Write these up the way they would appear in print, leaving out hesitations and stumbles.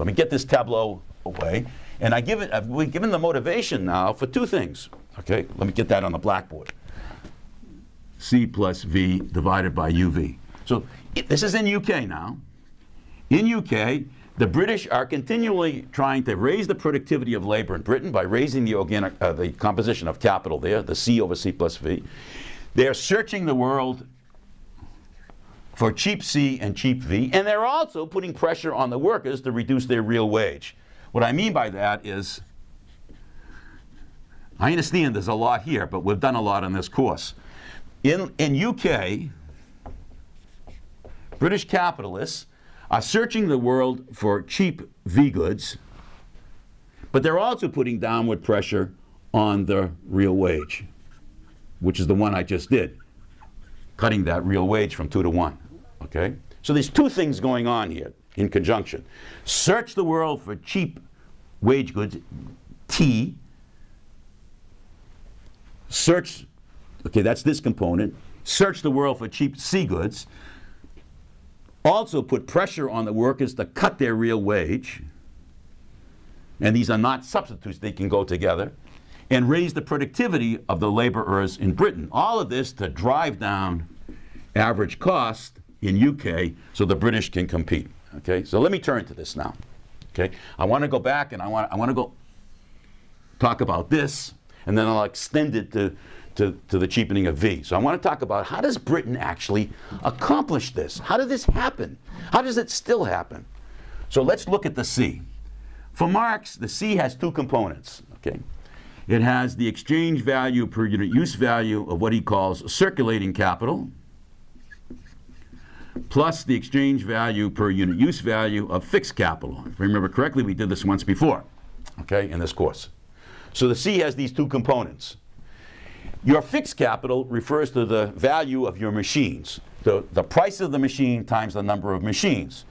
Let me get this tableau away. And I give it, we've given the motivation now for two things. Okay, let me get that on the blackboard. C plus V divided by UV. So this is in UK now. In UK, the British are continually trying to raise the productivity of labor in Britain by raising the composition of capital there, the C over C plus V. They're searching the world for cheap C and cheap V, and they're also putting pressure on the workers to reduce their real wage. What I mean by that is, I understand there's a lot here, but we've done a lot in this course. In UK, British capitalists are searching the world for cheap V goods, but they're also putting downward pressure on the real wage, which is the one I just did, cutting that real wage from 2 to 1, okay? So there's two things going on here in conjunction. Search the world for cheap wage goods, T. Search, okay, that's this component. Search the world for cheap C goods. Also put pressure on the workers to cut their real wage. And these are not substitutes, they can go together. And raise the productivity of the laborers in Britain. All of this to drive down average cost in UK so the British can compete. Okay, so let me turn to this now. Okay, I want to go back and I want to go talk about this, and then I'll extend it to the cheapening of V. So I want to talk about, how does Britain actually accomplish this? How did this happen? How does it still happen? So let's look at the C. For Marx, the C has two components. Okay, it has the exchange value per unit use value of what he calls circulating capital, plus the exchange value per unit use value of fixed capital. If I remember correctly, we did this once before, okay, in this course. So the C has these two components. Your fixed capital refers to the value of your machines, the price of the machine times the number of machines.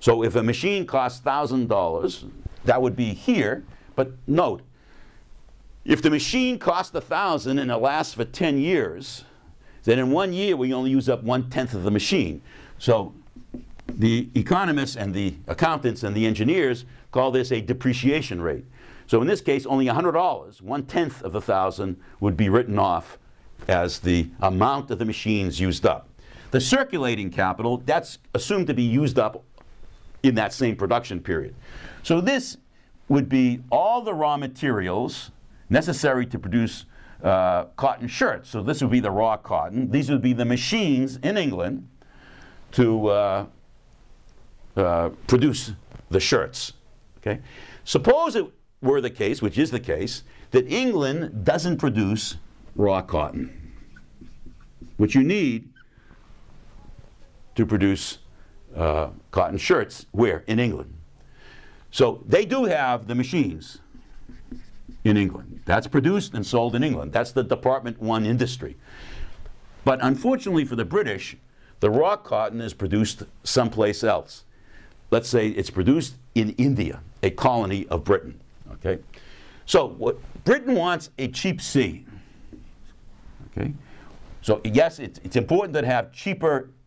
So if a machine costs $1,000, that would be here, but note, if the machine costs $1,000 and it lasts for 10 years, then in 1 year we only use up 1/10 of the machine. So the economists and the accountants and the engineers call this a depreciation rate. So in this case, only $100, 1/10 of $1,000 would be written off as the amount of the machines used up. The circulating capital, that's assumed to be used up in that same production period. So this would be all the raw materials necessary to produce cotton shirts. So this would be the raw cotton. These would be the machines in England to produce the shirts. Okay? Suppose it were the case, which is the case, that England doesn't produce raw cotton, which you need to produce cotton shirts. Where? In England. So they do have the machines in England. That's produced and sold in England. That's the Department 1 industry. But unfortunately for the British, the raw cotton is produced someplace else. Let's say it's produced in India, a colony of Britain. Okay? So what Britain wants, a cheap C. Okay? So yes, it's important to have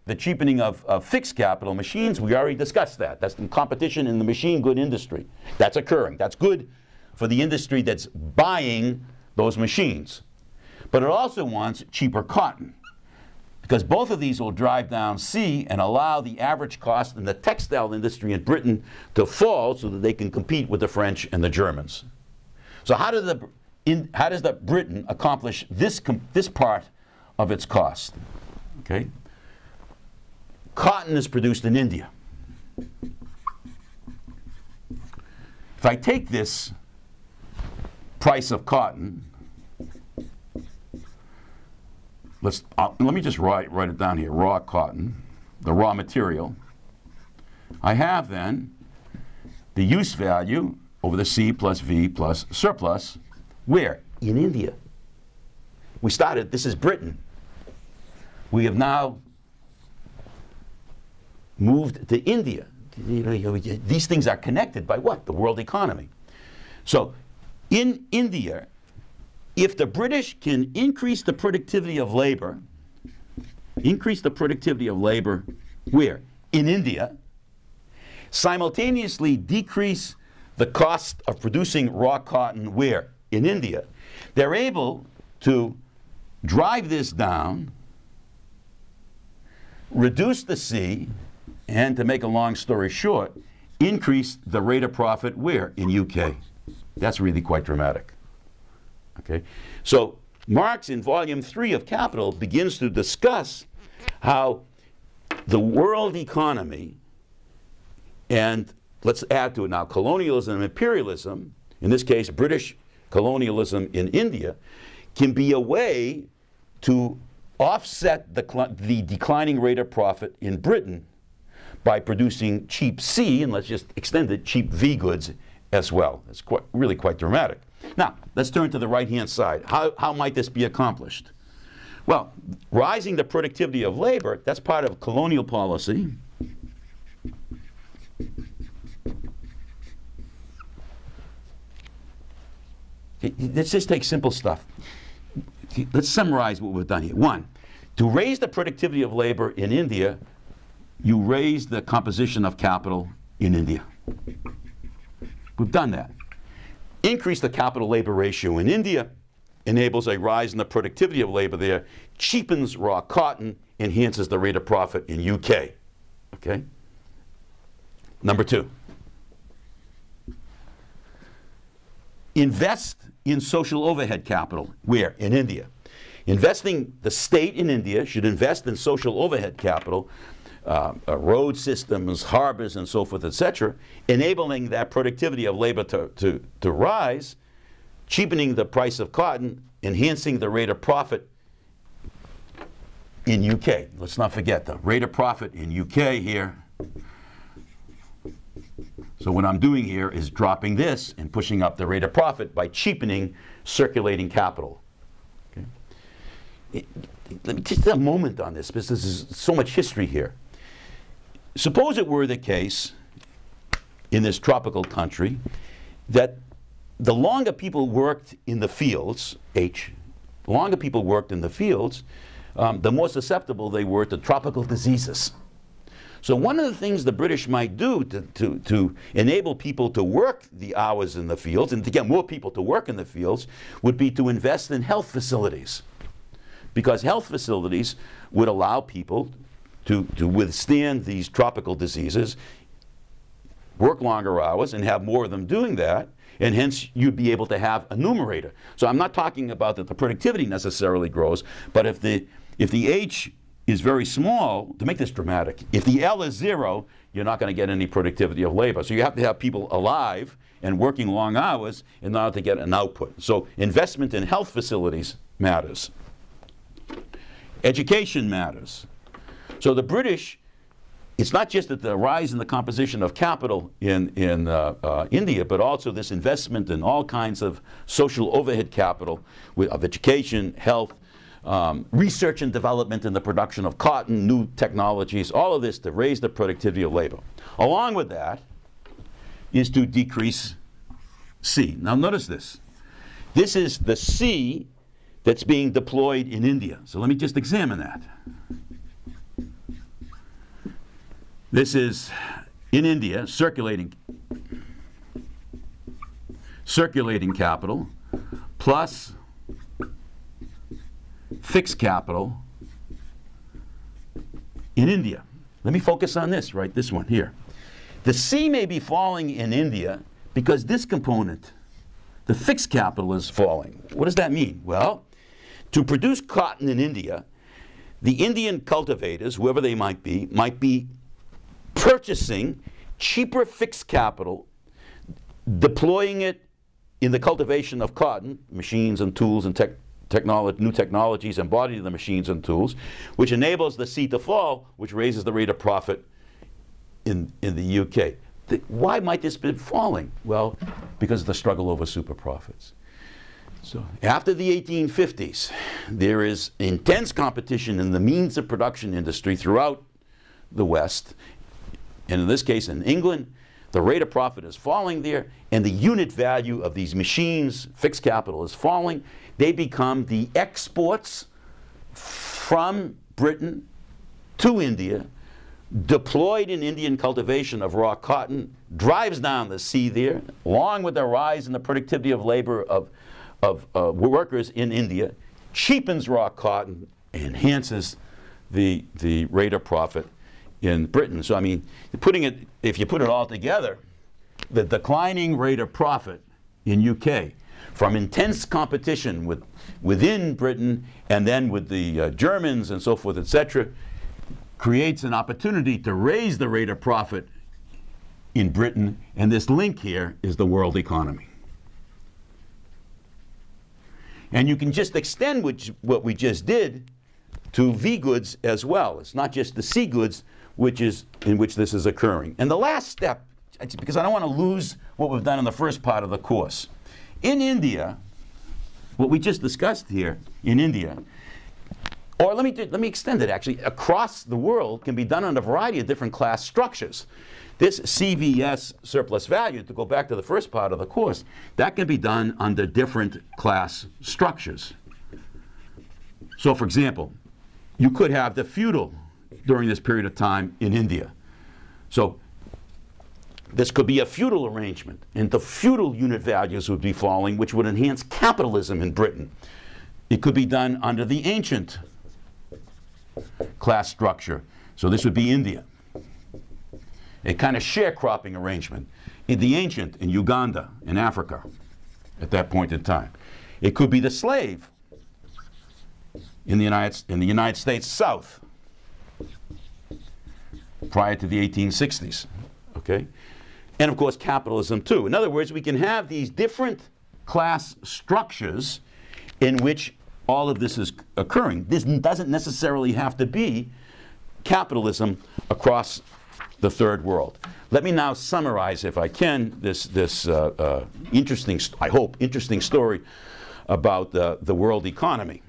the cheapening of fixed capital machines. We already discussed that. That's the competition in the machine good industry. That's occurring. That's good for the industry that's buying those machines. But it also wants cheaper cotton, because both of these will drive down C and allow the average cost in the textile industry in Britain to fall so that they can compete with the French and the Germans. So how does Britain accomplish this part of its cost? Okay? Cotton is produced in India. If I take this price of cotton, let me just write it down here, raw cotton, the raw material. I have then the use value over the C plus V plus surplus. Where? In India. We started, this is Britain. We have now moved to India. These things are connected by what? The world economy. So in India, if the British can increase the productivity of labor, where? In India, simultaneously decrease the cost of producing raw cotton where? In India. They're able to drive this down, reduce the sea, and to make a long story short, increase the rate of profit where? In UK. That's really quite dramatic. Okay? So Marx in volume 3 of Capital begins to discuss how the world economy, and let's add to it now colonialism and imperialism, in this case British colonialism in India, can be a way to offset the declining rate of profit in Britain by producing cheap C, and let's just extend it, cheap V goods as well. It's quite, really quite dramatic. Now, let's turn to the right-hand side. How might this be accomplished? Well, rising the productivity of labor, that's part of colonial policy. Let's just take simple stuff. Let's summarize what we've done here. One, to raise the productivity of labor in India, you raise the composition of capital in India. We've done that. Increase the capital-labor ratio in India enables a rise in the productivity of labor there, cheapens raw cotton, enhances the rate of profit in UK. Okay? Number two, invest in social overhead capital. Where? In India. Investing, the state in India should invest in social overhead capital, road systems, harbors, and so forth, etc., enabling that productivity of labor to rise, cheapening the price of cotton, enhancing the rate of profit in UK. Let's not forget the rate of profit in UK here. So what I'm doing here is dropping this and pushing up the rate of profit by cheapening circulating capital. Okay. Let me take a moment on this, because there's so much history here. Suppose it were the case in this tropical country that the longer people worked in the fields, the more susceptible they were to tropical diseases. So one of the things the British might do to enable people to work the hours in the fields and to get more people to work in the fields would be to invest in health facilities, because health facilities would allow people to withstand these tropical diseases, work longer hours, and have more of them doing that, and hence you'd be able to have a numerator. So I'm not talking about that the productivity necessarily grows, but if the H is very small, to make this dramatic, if the L is 0, you're not going to get any productivity of labor. So you have to have people alive and working long hours in order to get an output. So investment in health facilities matters. Education matters. So the British, it's not just that the rise in the composition of capital in India, but also this investment in all kinds of social overhead capital of education, health, research and development in the production of cotton, new technologies, all of this to raise the productivity of labor. Along with that is to decrease C. Now notice this. This is the C that's being deployed in India. So let me just examine that. This is in India, circulating capital plus fixed capital in India. Let me focus on this, right? This one here. The C may be falling in India because this component, the fixed capital, is falling. What does that mean? Well, to produce cotton in India, the Indian cultivators, whoever they might be purchasing cheaper fixed capital, deploying it in the cultivation of cotton, machines and tools and new technologies embodied in the machines and tools, which enables the C to fall, which raises the rate of profit in the UK. Why might this be falling? Well, because of the struggle over super profits. So after the 1850s, there is intense competition in the means of production industry throughout the West, and in this case in England. The rate of profit is falling there, and the unit value of these machines, fixed capital, is falling. They become the exports from Britain to India, deployed in Indian cultivation of raw cotton drives down the C there, along with the rise in the productivity of labor of workers in India, cheapens raw cotton, enhances the rate of profit in Britain. So I mean, putting it, if you put it all together, the declining rate of profit in UK from intense competition within Britain and then with the Germans and so forth, etc., creates an opportunity to raise the rate of profit in Britain, and this link here is the world economy. And you can just extend what we just did to V goods as well. It's not just the C goods in which this is occurring. And the last step, because I don't want to lose what we've done in the first part of the course. In India, what we just discussed here in India, or let me extend it actually, across the world can be done on a variety of different class structures. This CVS, surplus value, to go back to the first part of the course, that can be done under different class structures. So for example, you could have the feudal during this period of time in India. So this could be a feudal arrangement, and the feudal unit values would be falling, which would enhance capitalism in Britain. It could be done under the ancient class structure. So this would be India, a kind of sharecropping arrangement. In the ancient, in Uganda, in Africa, at that point in time. It could be the slave in the United States South prior to the 1860s, okay? And of course, capitalism too. In other words, we can have these different class structures in which all of this is occurring. This doesn't necessarily have to be capitalism across the third world. Let me now summarize, if I can, this interesting, I hope, interesting story about the world economy.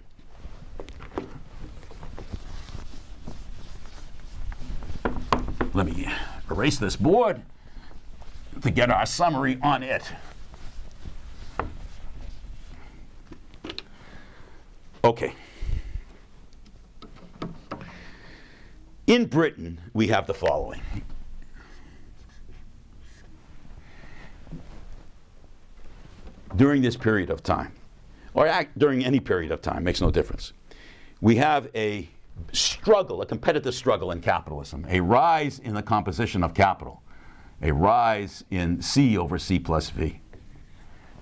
Let me erase this board to get our summary on it. Okay. In Britain, we have the following. During this period of time, or during any period of time, makes no difference, we have a struggle, a competitive struggle in capitalism, a rise in the composition of capital, a rise in C over C plus V.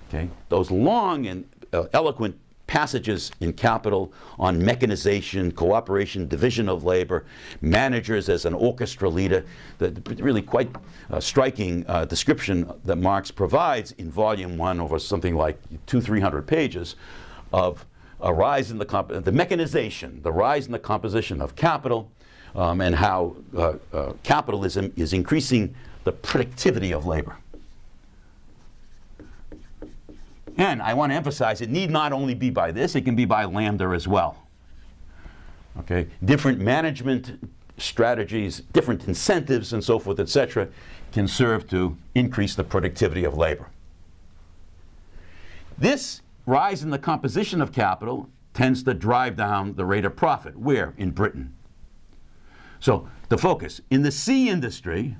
Okay? Those long and eloquent passages in Capital on mechanization, cooperation, division of labor, managers as an orchestra leader, the really quite striking description that Marx provides in Volume 1 over something like 200-300 pages of a rise in the mechanization, the rise in the composition of capital, and how capitalism is increasing the productivity of labor. And I want to emphasize, it need not only be by this, it can be by lambda as well. Okay? Different management strategies, different incentives and so forth, etc., can serve to increase the productivity of labor. This rise in the composition of capital tends to drive down the rate of profit. Where? In Britain. So the focus in the C industry,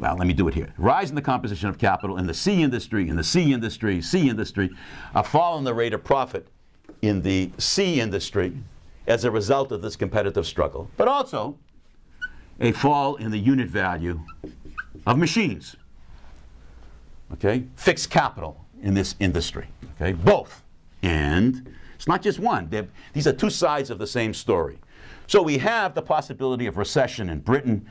well, let me do it here. Rise in the composition of capital in the C industry, a fall in the rate of profit in the C industry as a result of this competitive struggle, but also a fall in the unit value of machines, okay? Fixed capital in this industry, okay? Both. And it's not just one. These are two sides of the same story. So we have the possibility of recession in Britain,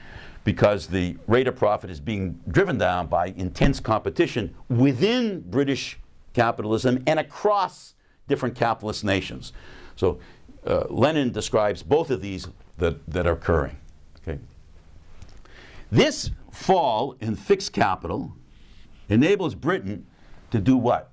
because the rate of profit is being driven down by intense competition within British capitalism and across different capitalist nations. So Lenin describes both of these that are occurring. Okay. This fall in fixed capital enables Britain to do what?